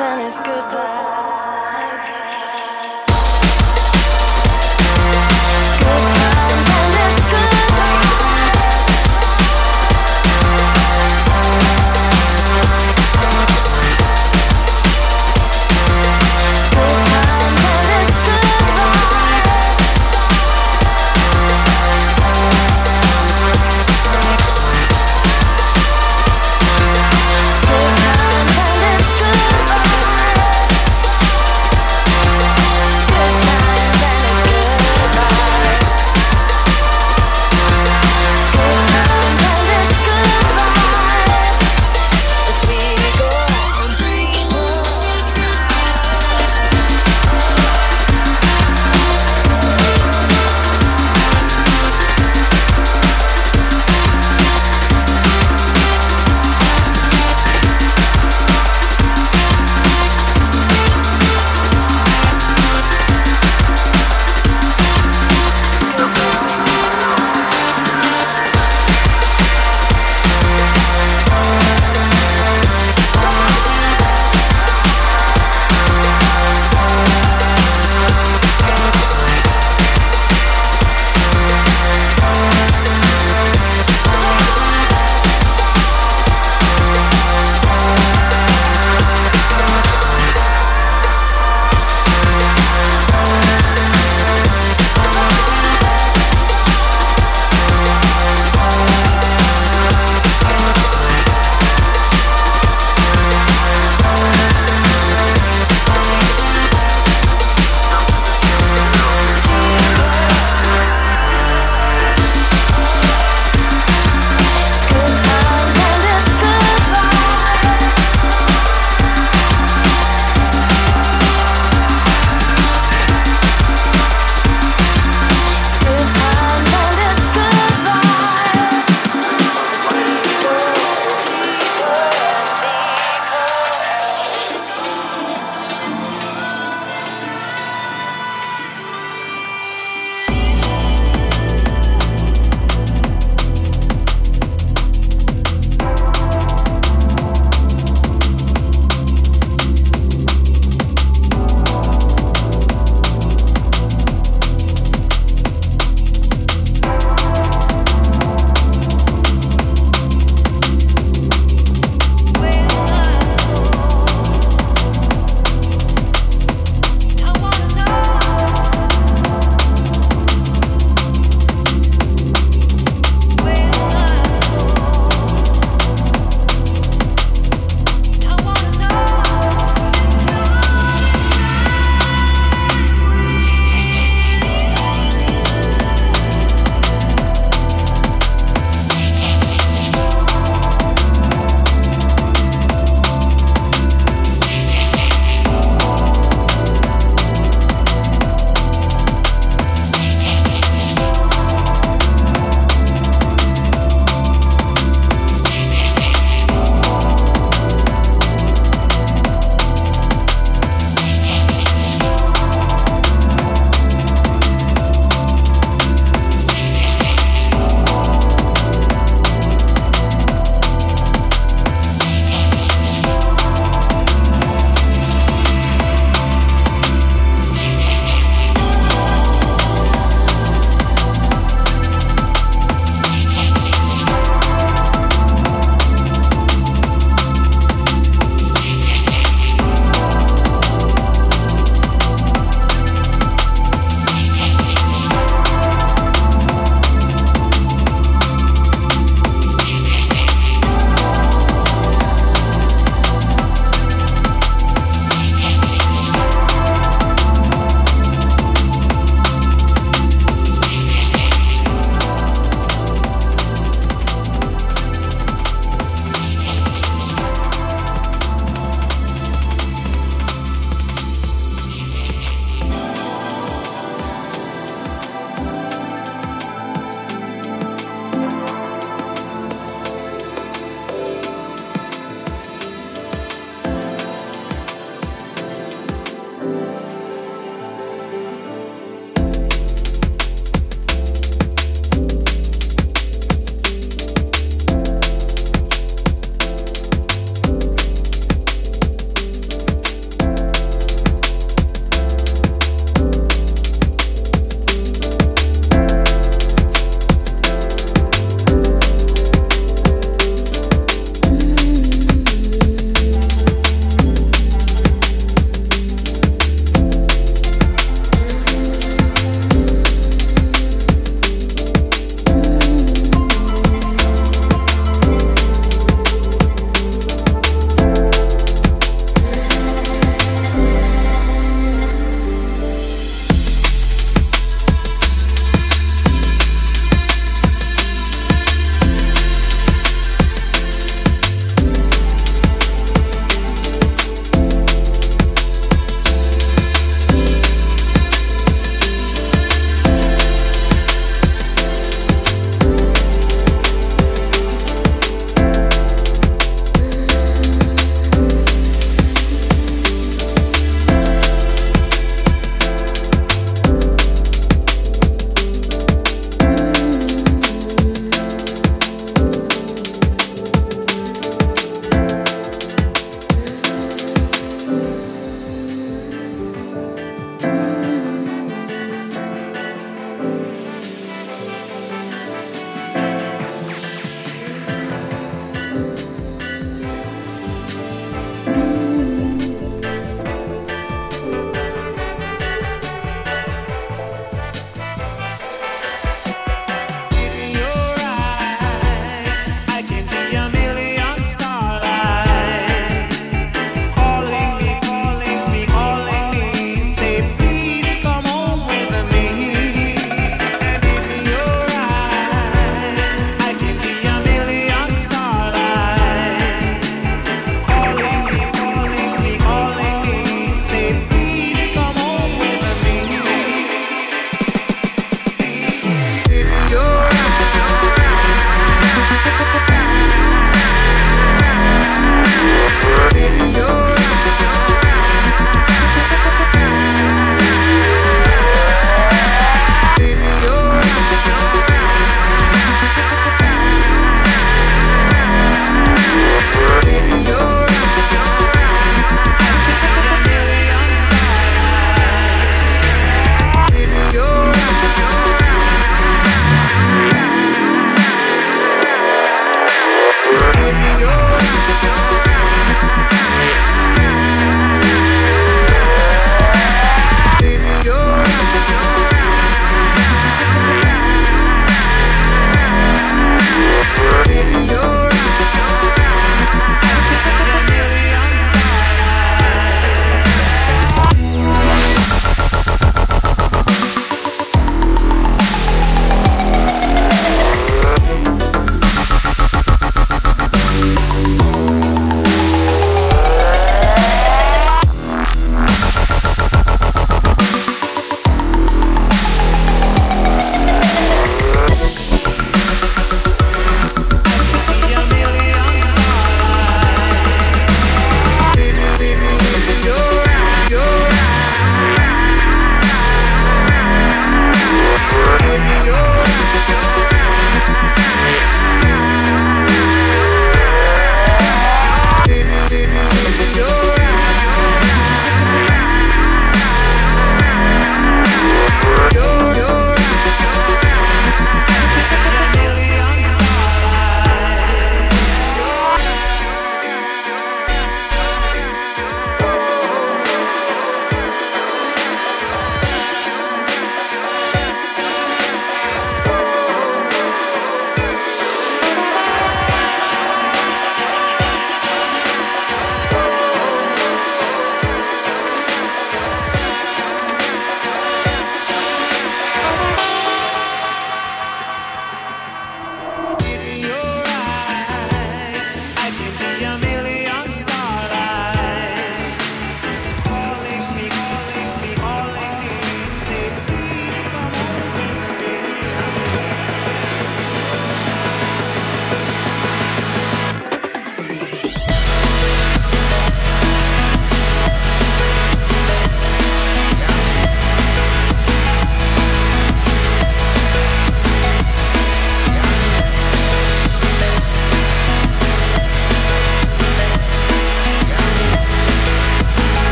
and it's good vibes. It's good times and it's good vibes. It's good times and it's good vibes. It's good times and it's good vibes.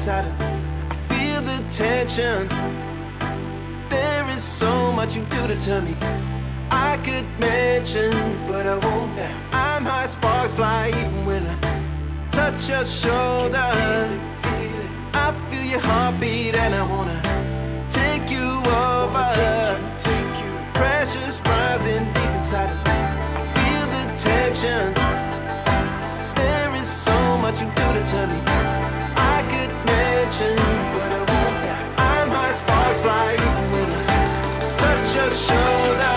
inside of me. I feel the tension. There is so much you do to me. I could mention, but I won't now. I'm high, sparks fly even when I touch your shoulder. I feel your heartbeat and I wanna take you over. Pressure's rising deep inside of me. I feel the tension. There is so much you do to me. I could mention, but I won't now. I'm high, sparks fly even when I touch your shoulder.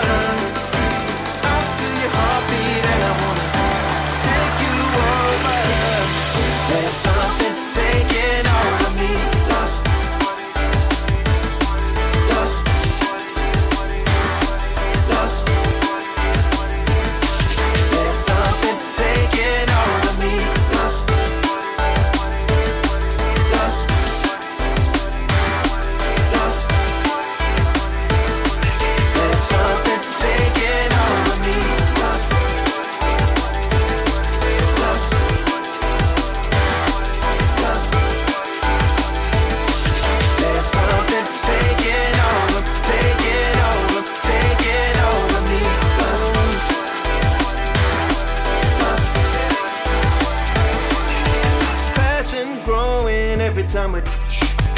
Every time I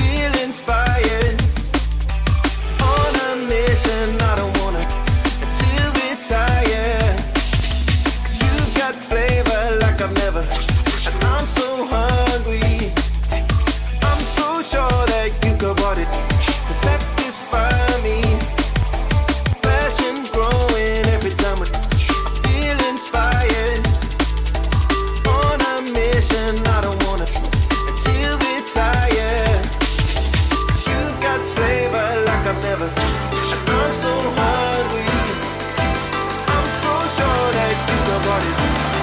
feel inspired, on a mission, I don't wanna till retire. 'Cause you've got flavor like I've never, and I'm so hungry. I'm so sure that you could want it to satisfy me. Passion growing every time I feel inspired, on a mission, I don't wanna till retire. 'Cause you've got flavor like I've never, and I'm so hungry. I'm so sure that you don't want it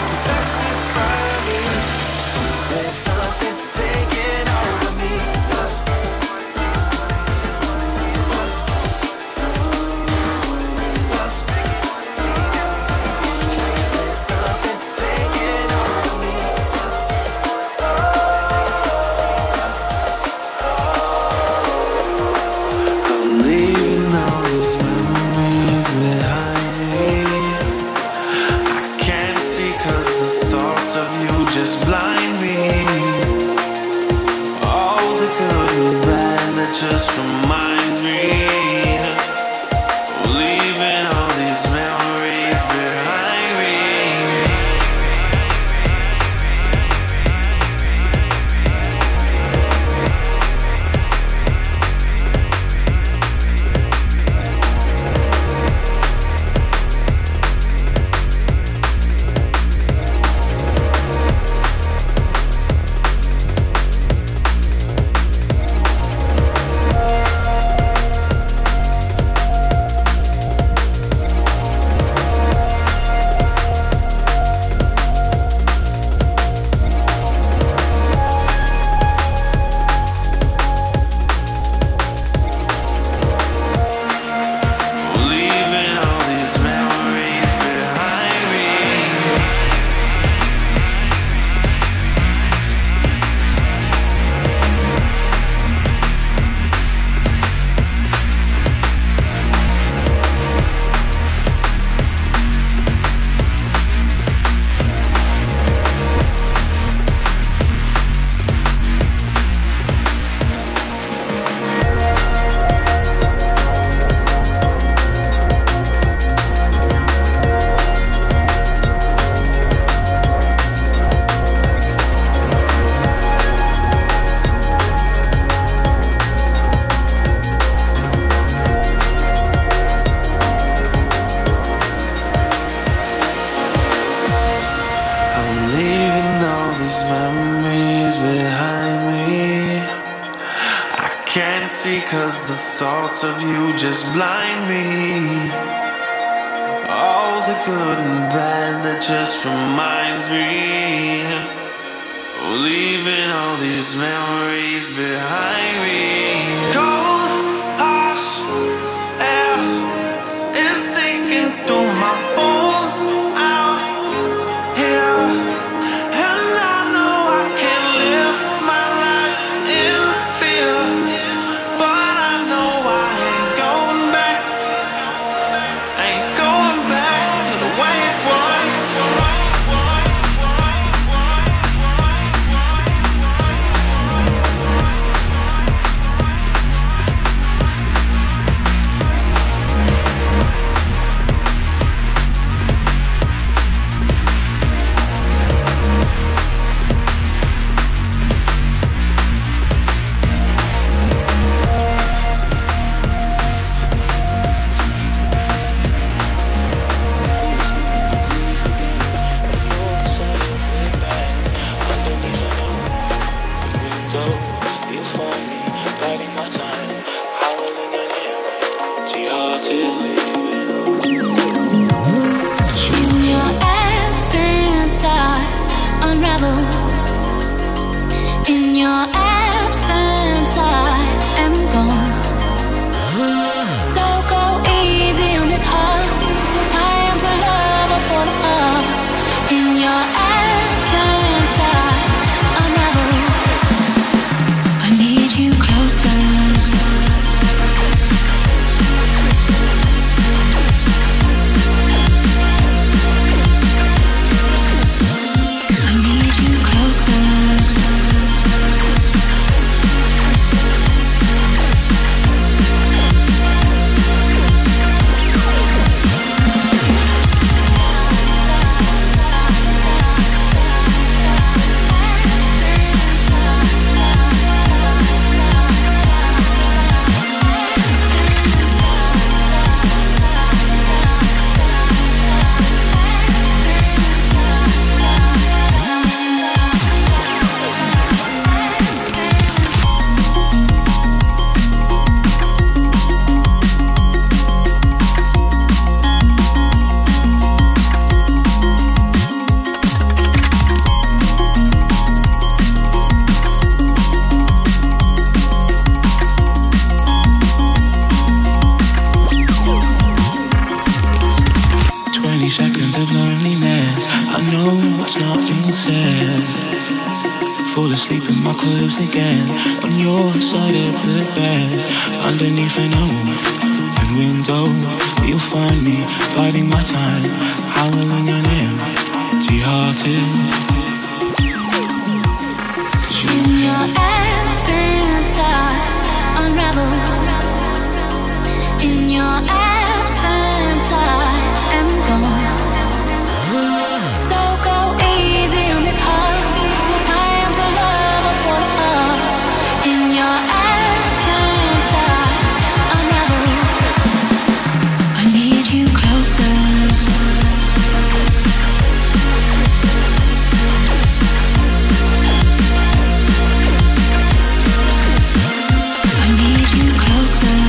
to satisfy me. There's something taking over me. There's something taking over me. Blind me, all the good and bad that just reminds me of leaving all these memories behind me. Can't see 'cause the thoughts of you just blind me. All the good and bad that just reminds me of leaving all these memories behind me. Cold harsh air is sinking through my bones out here, and I know I can't live my life in sand. Fall asleep in my clothes again, on your side of the bed. Underneath an open and window, you'll find me biding my time, howling your name, empty-hearted. In your absence I unravel. In your absence I am gone. So go easy on this heart. Time to love or fall apart. In your absence I unravel. I need you closer. I need you closer.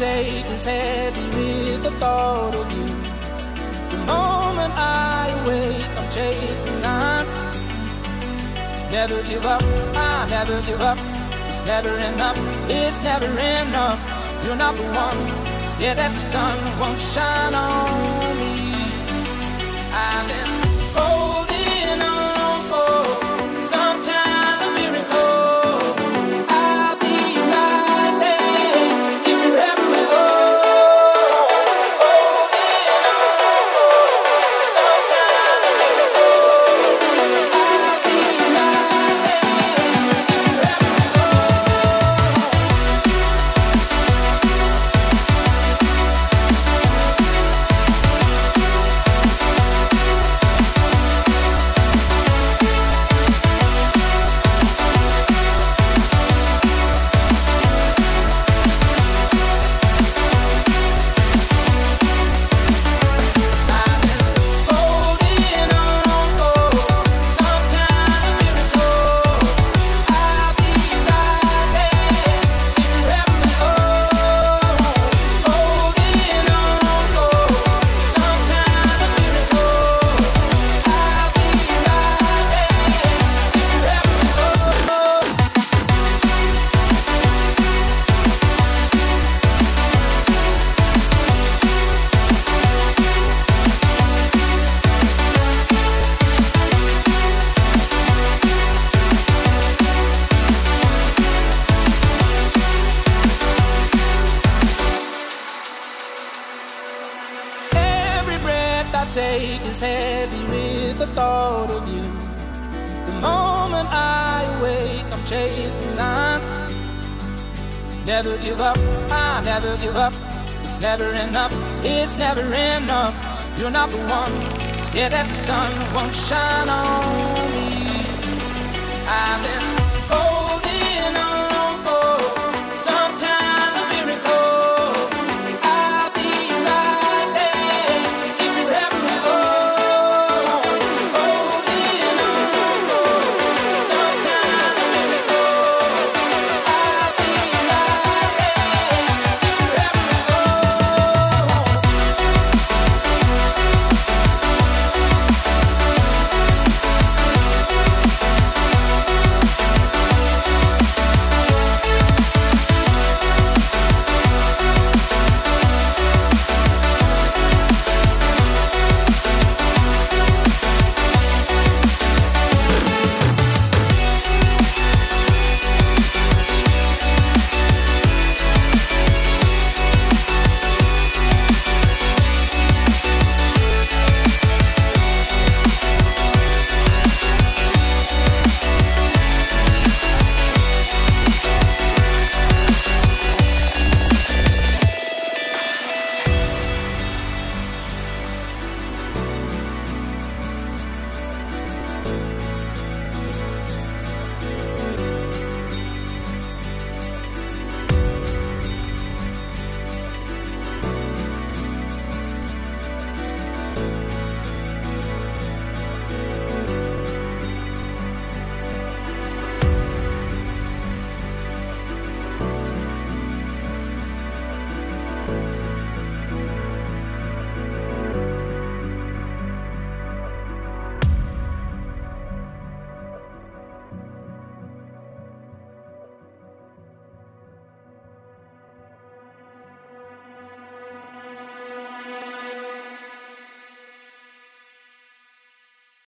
take is heavy with the thought of you. The moment I awake, I'm chasing signs. Never give up, I never give up. It's never enough, it's never enough. You're not the one, scared that the sun won't shine on me. I've been holding on for some time. Take is heavy with the thought of you. The moment I awake, I'm chasing signs. Never give up, I never give up. It's never enough, it's never enough. You're not the one, scared that the sun won't shine on me. I've been